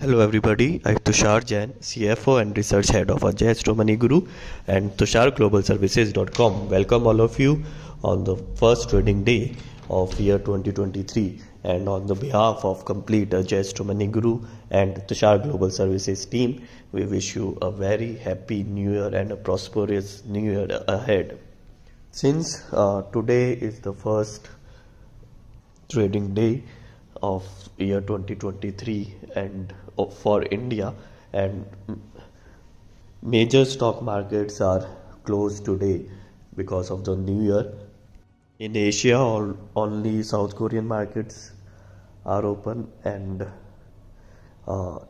Hello everybody, I am Tushar Jain, CFO and Research Head of Ajay Astro Money Guru and TusharGlobalServices.com. Welcome all of you on the first trading day of year 2023, and on the behalf of complete Ajay Astro Money Guru and Tushar Global Services team, we wish you a very happy new year and a prosperous new year ahead. Since today is the first trading day of year 2023 and for India, and major stock markets are closed today because of the new year. In Asia, only South Korean markets are open, and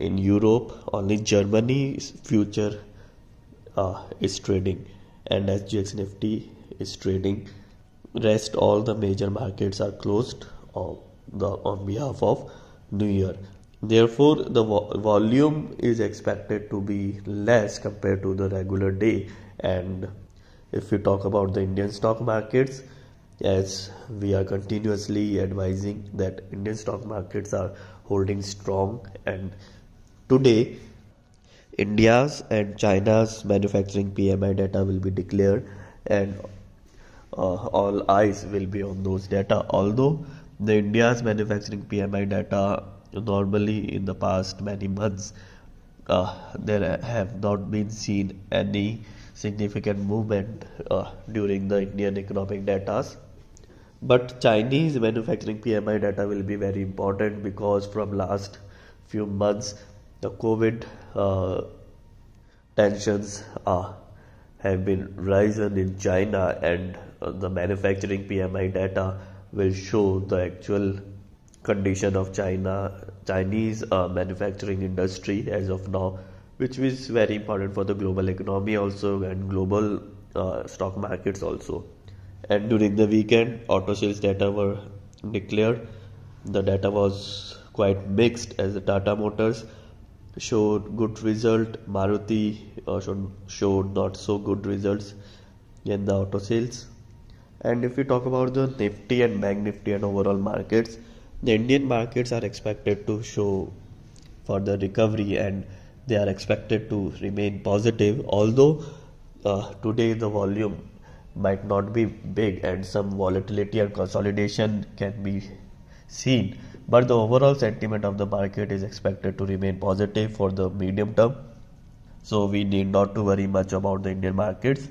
in Europe only Germany's future is trading and SGX Nifty is trading. Rest all the major markets are closed on behalf of New Year. Therefore, the volume is expected to be less compared to the regular day. And if we talk about the Indian stock markets, as we are continuously advising that Indian stock markets are holding strong, and today India's and China's manufacturing PMI data will be declared, and all eyes will be on those data. Although the India's manufacturing PMI data normally in the past many months, there have not been seen any significant movement during the Indian economic data. But Chinese manufacturing PMI data will be very important, because from last few months the COVID tensions have been rising in China, and the manufacturing PMI data will show the actual condition of Chinese manufacturing industry as of now, which is very important for the global economy also and global stock markets also. And during the weekend, auto sales data were declared. The data was quite mixed, as the Tata Motors showed good result, Maruti showed not so good results in the auto sales. And if we talk about the Nifty and Bank Nifty and overall markets, the Indian markets are expected to show further recovery, and they are expected to remain positive. Although today the volume might not be big and some volatility and consolidation can be seen, but the overall sentiment of the market is expected to remain positive for the medium term. So we need not to worry much about the Indian markets.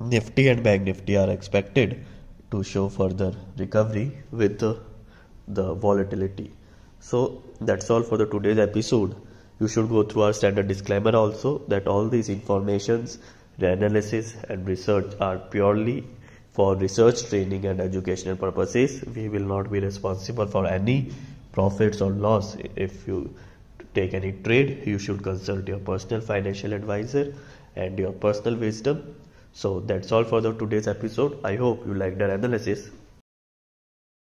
Nifty and Bank Nifty are expected to show further recovery with the volatility. So that's all for the today's episode. You should go through our standard disclaimer also, that all these informations, the analysis and research are purely for research, training and educational purposes. We will not be responsible for any profits or loss. If you take any trade, you should consult your personal financial advisor and your personal wisdom. So that's all for the today's episode. I hope you liked our analysis.